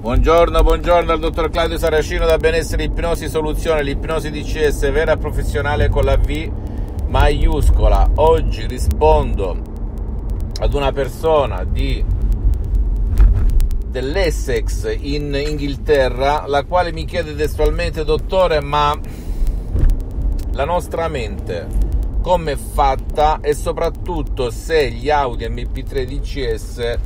Buongiorno al dottor Claudio Saracino da Benessere Ipnosi Soluzione, l'ipnosi DCS vera professionale con la V maiuscola. Oggi rispondo ad una persona dell'Essex in Inghilterra, la quale mi chiede testualmente: dottore, ma la nostra mente com'è fatta e soprattutto se gli audio MP3 DCS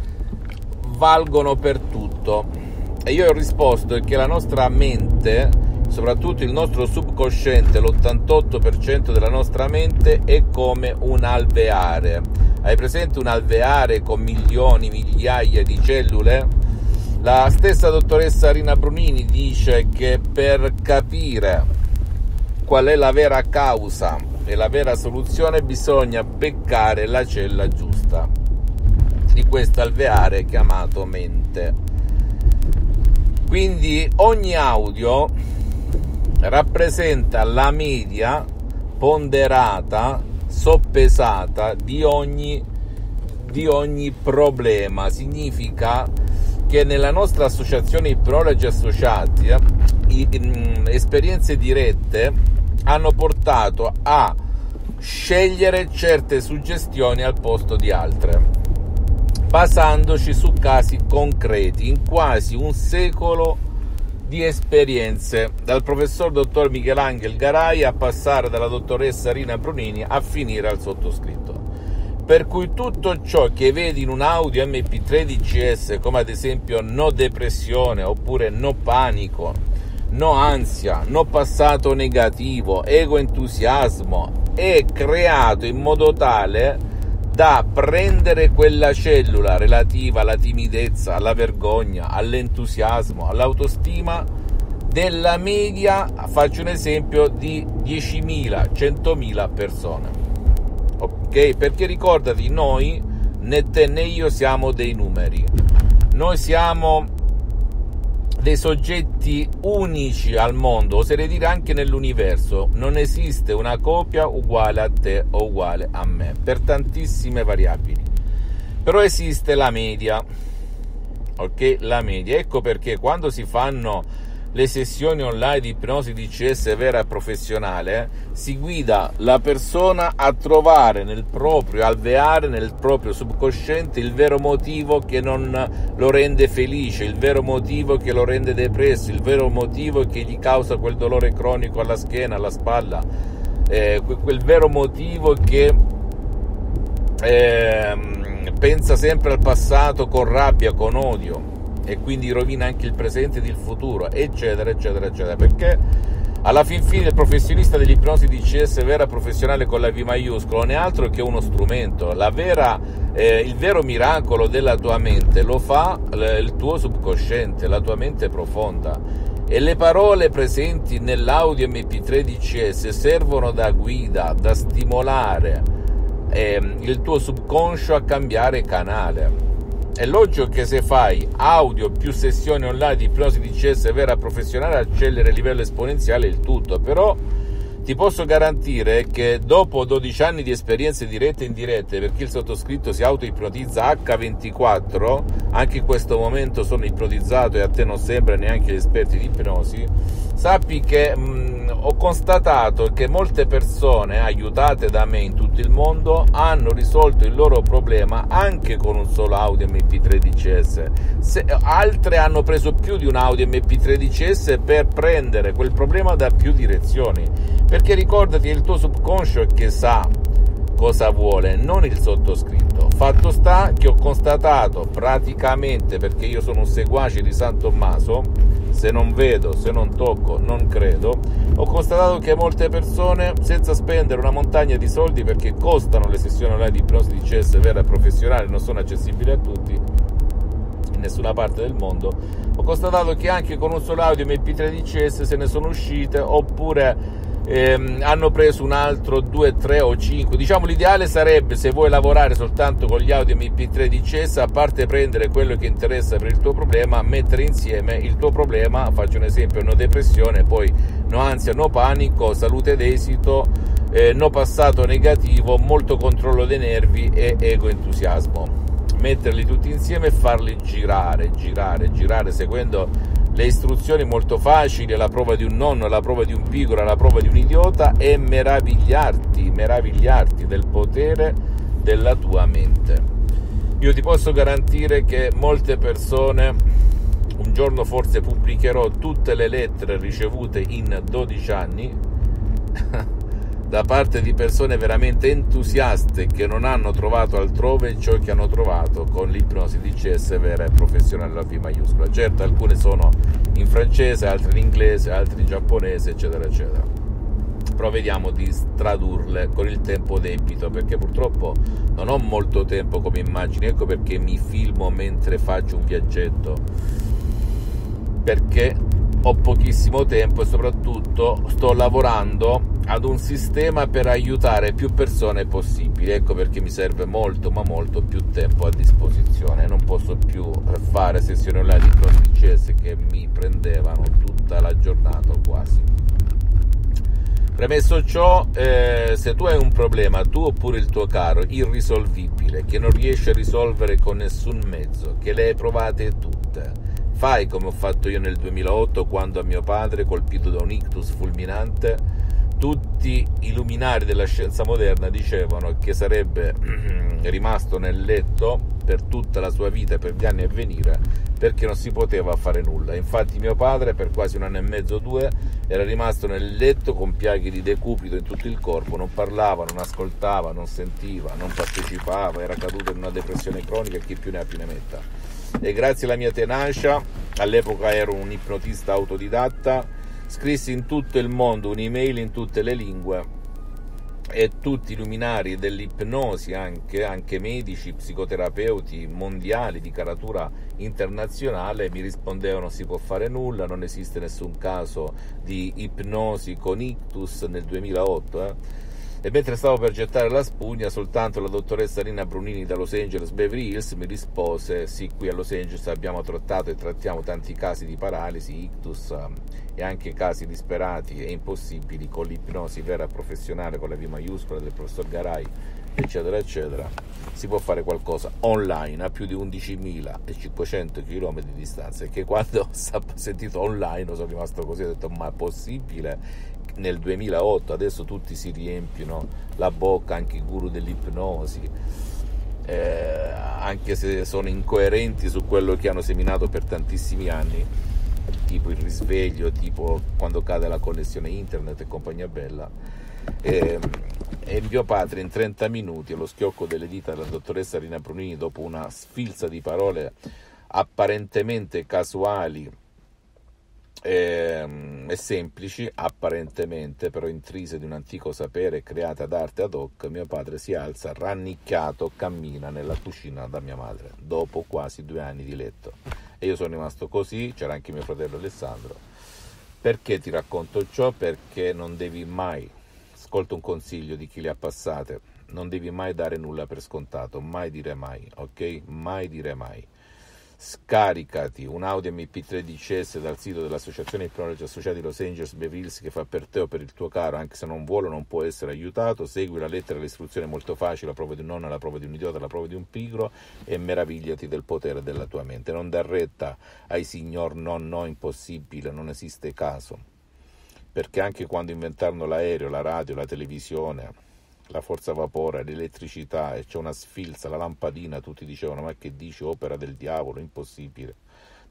valgono per tutto? E io ho risposto che la nostra mente, soprattutto il nostro subconsciente, l'88% della nostra mente è come un alveare. Hai presente un alveare con milioni, migliaia di cellule? La stessa dottoressa Rina Brunini dice che per capire qual è la vera causa e la vera soluzione bisogna beccare la cella giusta di questo alveare chiamato mente. Quindi ogni audio rappresenta la media ponderata, soppesata di ogni problema. Significa che nella nostra associazione Prologi Associati esperienze dirette hanno portato a scegliere certe suggestioni al posto di altre, basandoci su casi concreti in quasi un secolo di esperienze, dal professor dottor Michelangelo Garai a passare dalla dottoressa Rina Brunini a finire al sottoscritto. Per cui tutto ciò che vedi in un audio MP3 DCS, come ad esempio no depressione oppure no panico, no ansia, no passato negativo, ego entusiasmo, è creato in modo tale da prendere quella cellula relativa alla timidezza, alla vergogna, all'entusiasmo, all'autostima della media, faccio un esempio, di 10.000, 100.000 persone. Ok? Perché ricordati, noi, né te né io, siamo dei numeri. Noi siamo dei soggetti unici al mondo, oserei dire anche nell'universo. Non esiste una copia uguale a te o uguale a me per tantissime variabili, però esiste la media. Ok, la media. Ecco perché quando si fanno le sessioni online di ipnosi DCS vera professionale si guida la persona a trovare nel proprio alveare, nel proprio subconsciente, il vero motivo che non lo rende felice, il vero motivo che lo rende depresso, il vero motivo che gli causa quel dolore cronico alla schiena, alla spalla, quel vero motivo che pensa sempre al passato con rabbia, con odio, e quindi rovina anche il presente ed il futuro, eccetera eccetera eccetera. Perché alla fin fine il professionista dell'ipnosi DCS vera professionale con la V maiuscola non è altro che uno strumento. Il vero miracolo della tua mente lo fa il tuo subconsciente, la tua mente profonda, e le parole presenti nell'audio MP3 DCS servono da guida, da stimolare il tuo subconscio a cambiare canale. È logico che se fai audio più sessioni online di ipnosi DCS vera professionale accelera a livello esponenziale il tutto, però ti posso garantire che dopo 12 anni di esperienze dirette e indirette, perché il sottoscritto si autoipnotizza H24, anche in questo momento sono ipnotizzato e a te non sembra neanche gli esperti di ipnosi, sappi che ho constatato che molte persone aiutate da me in tutto il mondo hanno risolto il loro problema anche con un solo audio MP3 DCS. Altre hanno preso più di un audio MP3 DCS per prendere quel problema da più direzioni, perché ricordati è il tuo subconscio che sa cosa vuole, non il sottoscritto. Fatto sta che ho constatato praticamente, perché io sono un seguace di San Tommaso, se non vedo, se non tocco, non credo, ho constatato che molte persone, senza spendere una montagna di soldi, perché costano le sessioni online di ipnosi DCS vera professionale, non sono accessibili a tutti in nessuna parte del mondo, ho constatato che anche con un solo audio MP3 DCS se ne sono uscite, oppure hanno preso un altro 2, 3 o 5. Diciamo, l'ideale sarebbe, se vuoi lavorare soltanto con gli audio MP3 DCS, a parte prendere quello che interessa per il tuo problema, mettere insieme il tuo problema, faccio un esempio, no depressione, poi no ansia, no panico, salute ed esito, no passato negativo, molto controllo dei nervi e ego entusiasmo. metterli tutti insieme e farli girare, seguendo le istruzioni molto facili, alla prova di un nonno, alla prova di un pigro, alla prova di un idiota, e meravigliarti del potere della tua mente. Io ti posso garantire che molte persone... un giorno forse pubblicherò tutte le lettere ricevute in 12 anni da parte di persone veramente entusiaste che non hanno trovato altrove ciò che hanno trovato con l'ipnosi DCS vera e professionale, alla V maiuscola. Certo, alcune sono in francese, altre in inglese, altre in giapponese, eccetera eccetera, però vediamo di tradurle con il tempo debito, perché purtroppo non ho molto tempo come immagini. Ecco perché mi filmo mentre faccio un viaggetto, perché ho pochissimo tempo e soprattutto sto lavorando ad un sistema per aiutare più persone possibile. Ecco perché mi serve molto, ma molto più tempo a disposizione. Non posso più fare sessioni online di DCS che mi prendevano tutta la giornata quasi. Premesso ciò, se tu hai un problema, tu oppure il tuo caro, irrisolvibile, che non riesci a risolvere con nessun mezzo, che le hai provate tutte, fai come ho fatto io nel 2008, quando a mio padre, colpito da un ictus fulminante, tutti i luminari della scienza moderna dicevano che sarebbe rimasto nel letto per tutta la sua vita, per gli anni a venire, perché non si poteva fare nulla. Infatti mio padre per quasi un anno e mezzo, due, era rimasto nel letto con piaghe di decupito in tutto il corpo, non parlava, non ascoltava, non sentiva, non partecipava, era caduto in una depressione cronica, chi più ne ha più ne metta. E grazie alla mia tenacia, all'epoca ero un ipnotista autodidatta, scrissi in tutto il mondo un'email in tutte le lingue, e tutti i luminari dell'ipnosi, anche medici, psicoterapeuti mondiali di caratura internazionale, mi rispondevano: si può fare nulla, non esiste nessun caso di ipnosi con ictus nel 2008, E mentre stavo per gettare la spugna, soltanto la dottoressa Rina Brunini da Los Angeles, Beverly Hills, mi rispose: sì, qui a Los Angeles abbiamo trattato e trattiamo tanti casi di paralisi, ictus e anche casi disperati e impossibili con l'ipnosi vera professionale, con la V maiuscola del professor Garai, eccetera eccetera. Si può fare qualcosa online a più di 11.500 km di distanza. E che quando ho sentito online sono rimasto così, ho detto: ma è possibile? Nel 2008, adesso tutti si riempiono la bocca, anche i guru dell'ipnosi, anche se sono incoerenti su quello che hanno seminato per tantissimi anni, tipo il risveglio, tipo quando cade la connessione internet e compagnia bella. E mio padre in 30 minuti, allo schiocco delle dita della dottoressa Rina Brunini, dopo una sfilza di parole apparentemente casuali e semplici, apparentemente però intrise di un antico sapere creata d'arte ad hoc, mio padre si alza rannicchiato, cammina nella cucina da mia madre dopo quasi 2 anni di letto. E io sono rimasto così. C'era anche mio fratello Alessandro. Perché ti racconto ciò? Perché non devi mai, ascolta un consiglio di chi le ha passate, non devi mai dare nulla per scontato, mai dire mai, ok? Mai dire mai. Scaricati un audio mp3 DCS dal sito dell'associazione Prologi Associati Los Angeles Beverly Hills, che fa per te o per il tuo caro, anche se non vuole o non può essere aiutato. Segui la lettera, l'istruzione molto facile, la prova di un nonno, la prova di un idiota, la prova di un pigro, e meravigliati del potere della tua mente. Non dar retta ai signor no, impossibile, non esiste caso, perché anche quando inventarono l'aereo, la radio, la televisione, la forza vapore, l'elettricità, e c'è una sfilza, la lampadina, tutti dicevano: ma che dici, opera del diavolo, impossibile,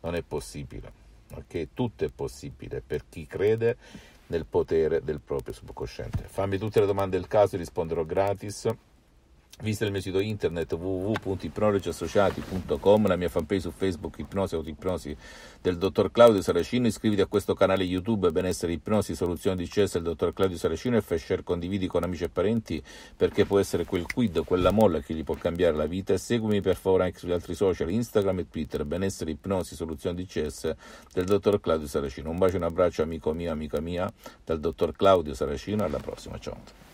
non è possibile, ok? Tutto è possibile per chi crede nel potere del proprio subconsciente. Fammi tutte le domande del caso e risponderò gratis. Visita il mio sito internet www.ipnosiassociati.com, la mia fanpage su Facebook Ipnosi Autoipnosi del dottor Claudio Saracino. Iscriviti a questo canale YouTube Benessere Ipnosi Soluzione DCS del dottor Claudio Saracino, e fai share, condividi con amici e parenti, perché può essere quel quid, quella molla che gli può cambiare la vita. E seguimi per favore anche sugli altri social, Instagram e Twitter, Benessere Ipnosi Soluzione DCS del dottor Claudio Saracino. Un bacio e un abbraccio, amico mio, amica mia, dal dottor Claudio Saracino. Alla prossima, ciao.